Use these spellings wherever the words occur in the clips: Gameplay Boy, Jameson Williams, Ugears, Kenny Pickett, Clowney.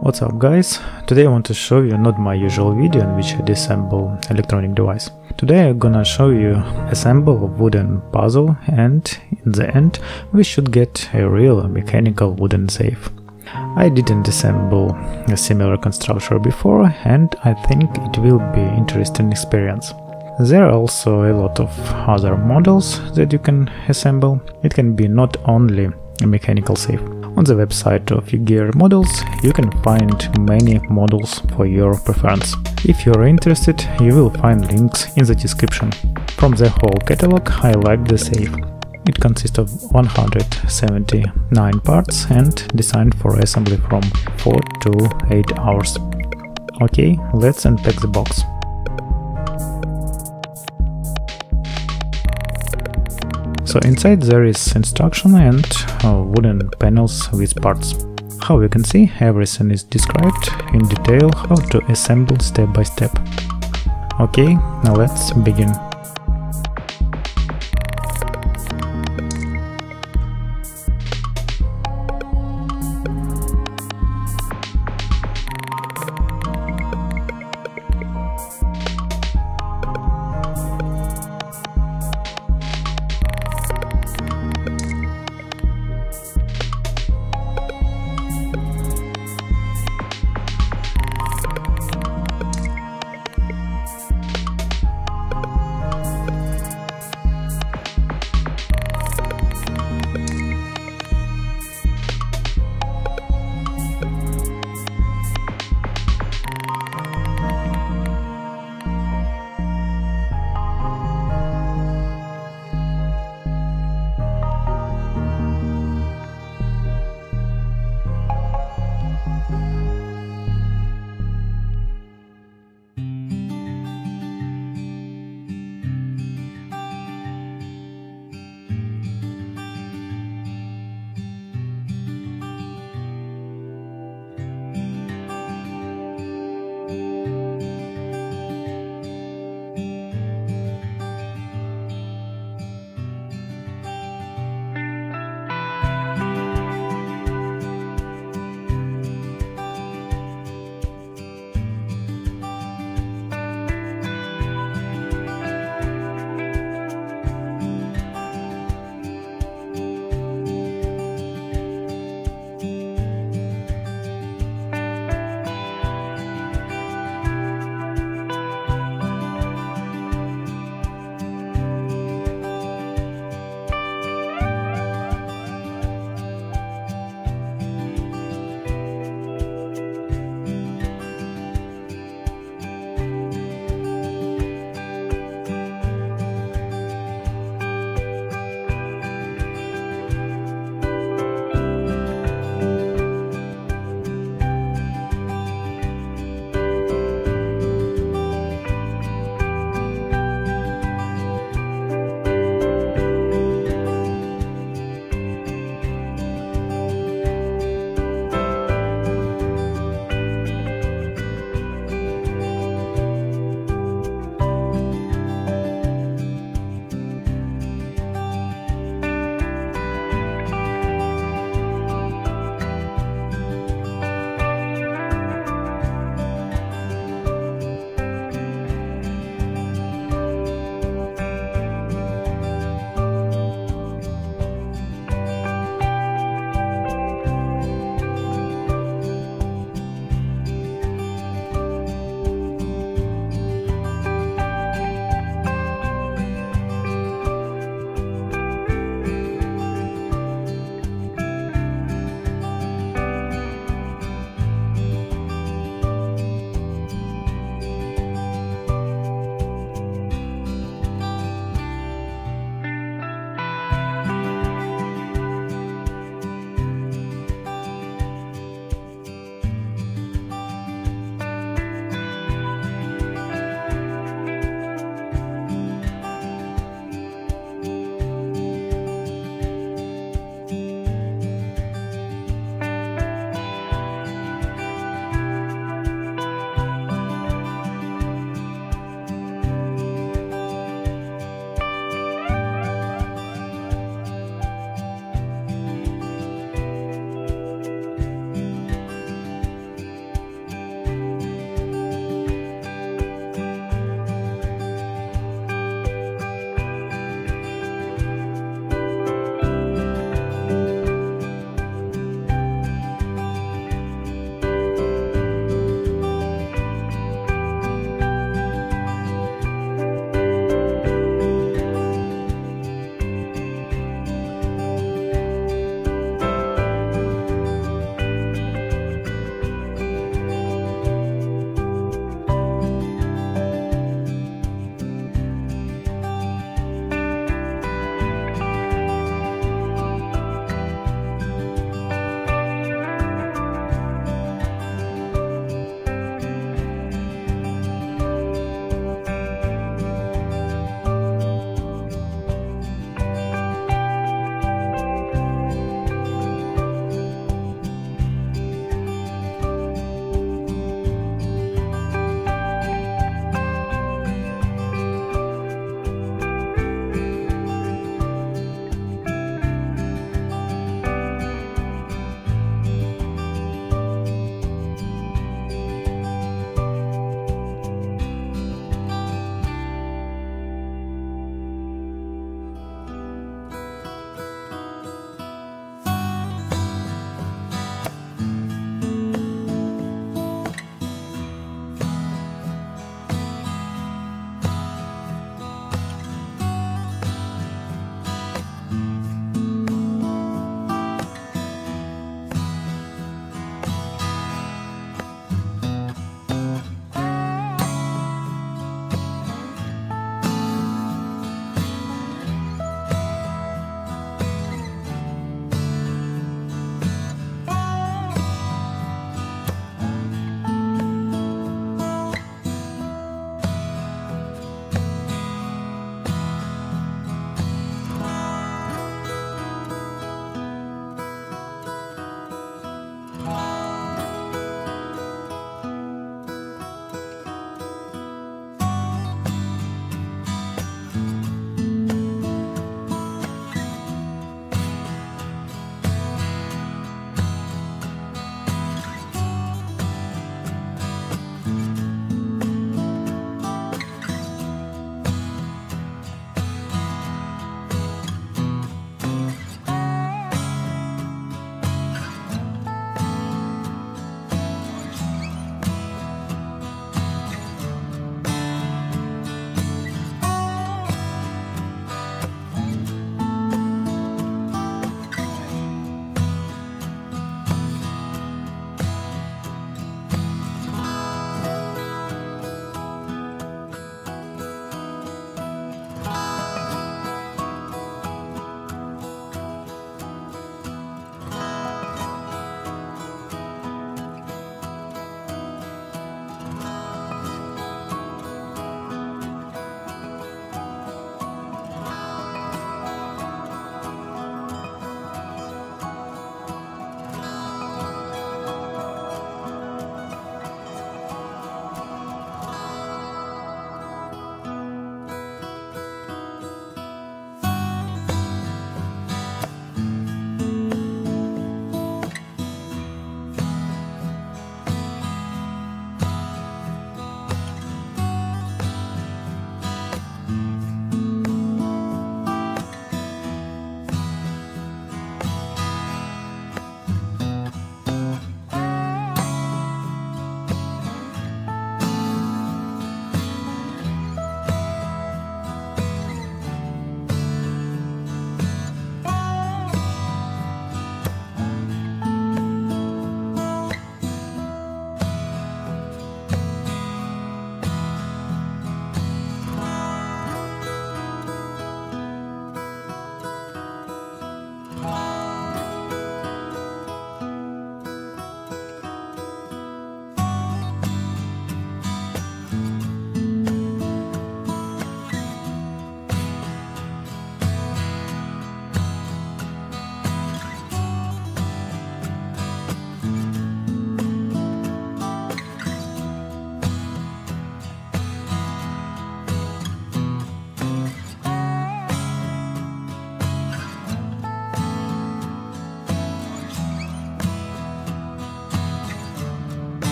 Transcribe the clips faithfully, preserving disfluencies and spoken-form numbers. What's up guys, today I want to show you not my usual video in which I disassemble electronic device. Today I'm gonna show you assemble a wooden puzzle, and in the end we should get a real mechanical wooden safe. I didn't assemble a similar construction before and I think it will be an interesting experience. There are also a lot of other models that you can assemble. It can be not only a mechanical safe. On the website of Ugears models you can find many models for your preference. If you are interested, you will find links in the description. From the whole catalog I like the safe. It consists of one hundred seventy-nine parts and designed for assembly from four to eight hours. Okay, let's unpack the box. So inside there is instruction and uh, wooden panels with parts. How you can see, everything is described in detail how to assemble step by step. Okay, now let's begin.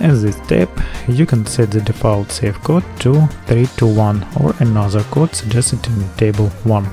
In this tab, you can set the default save code to three two one or another code suggested in table one.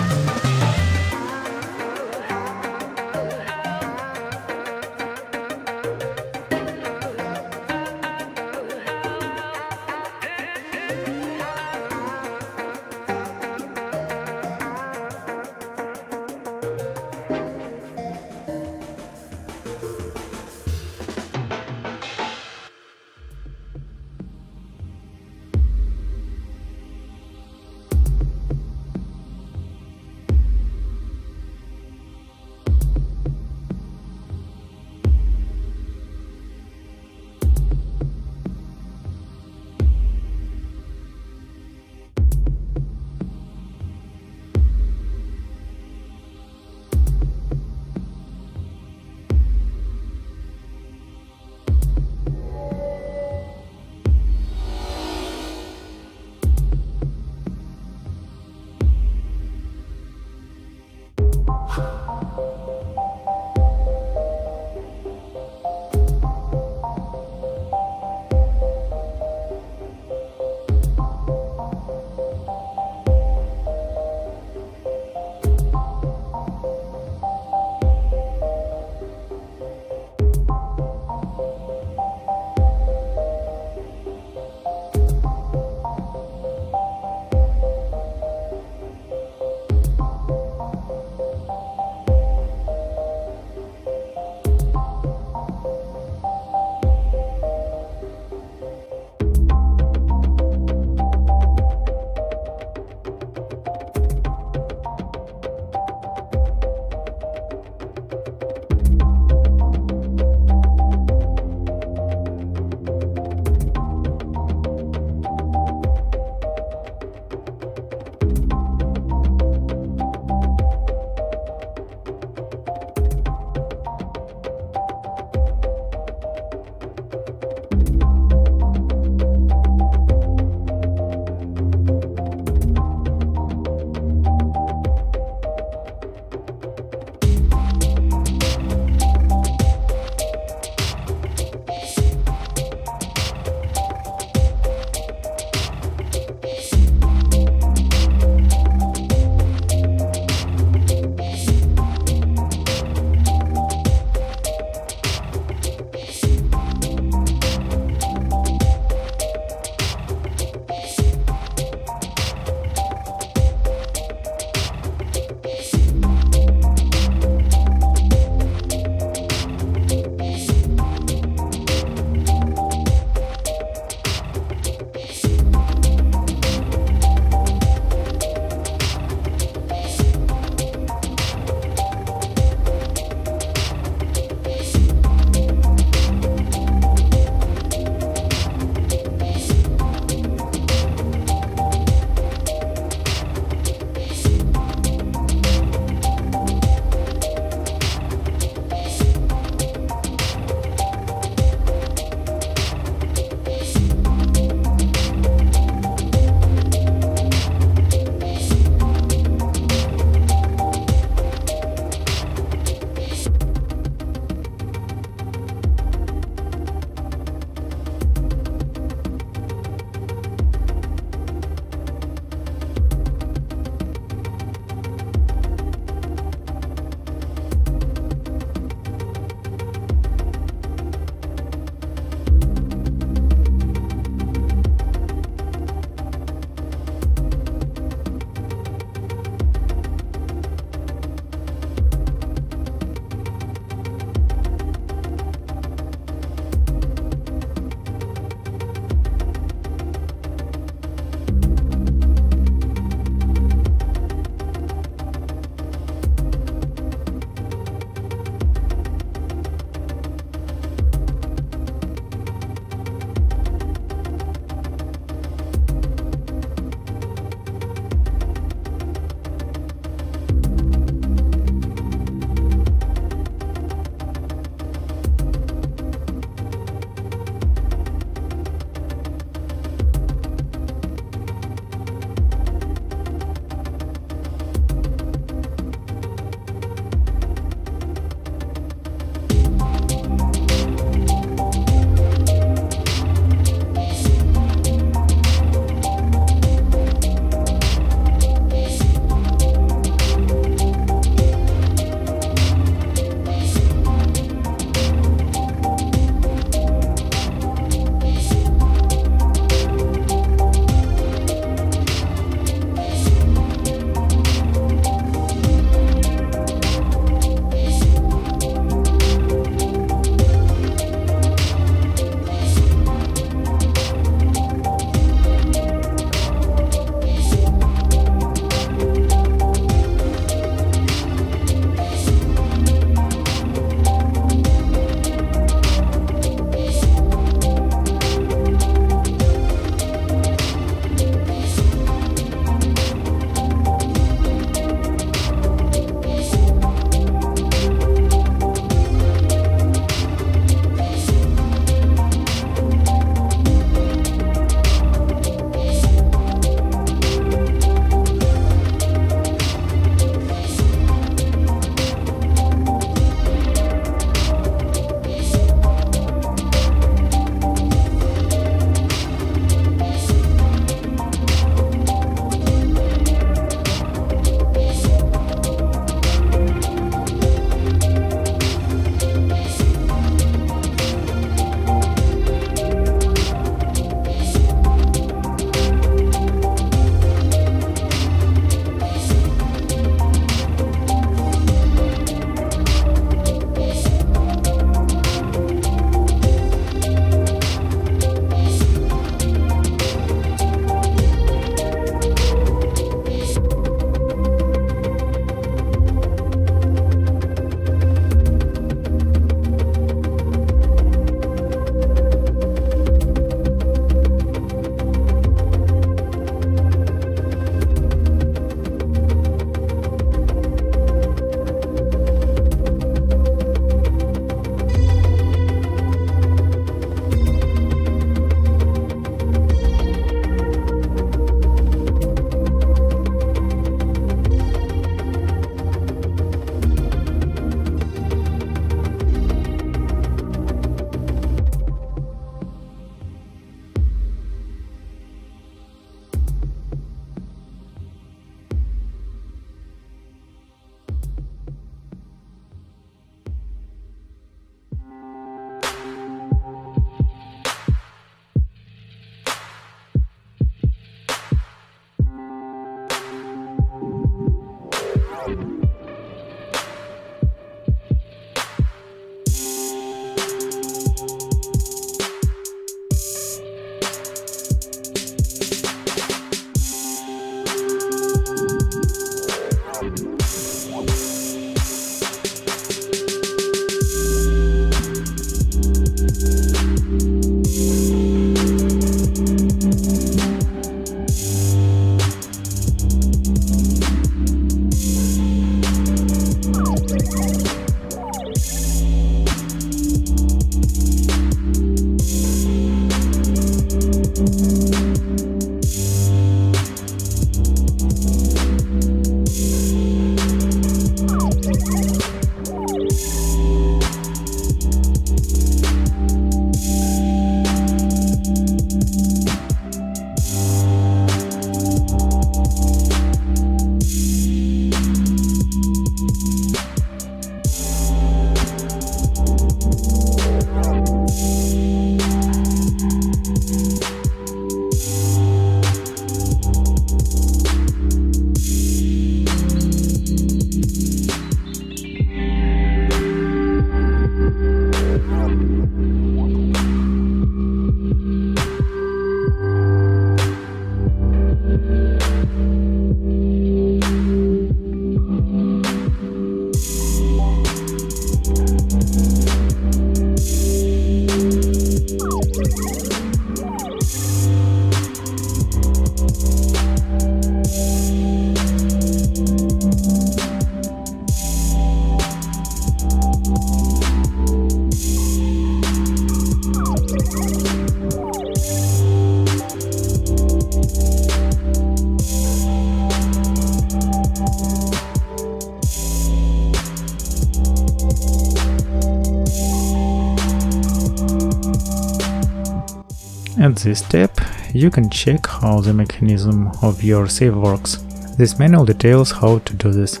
At this step, you can check how the mechanism of your save works. This manual details how to do this.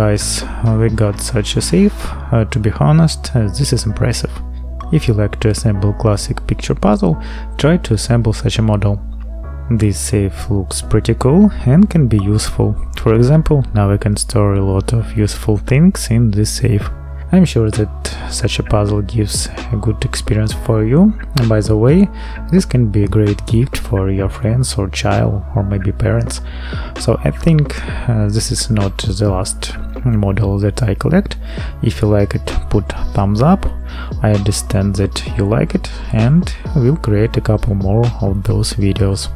guys, we got such a safe. Uh, to be honest, uh, this is impressive. If you like to assemble classic picture puzzle, try to assemble such a model. This safe looks pretty cool and can be useful. For example, now we can store a lot of useful things in this safe. I'm sure that such a puzzle gives a good experience for you. And by the way, this can be a great gift for your friends or child or maybe parents. So I think uh, this is not the last model that I collect. If you like it, put thumbs up. I understand that you like it, and we'll create a couple more of those videos.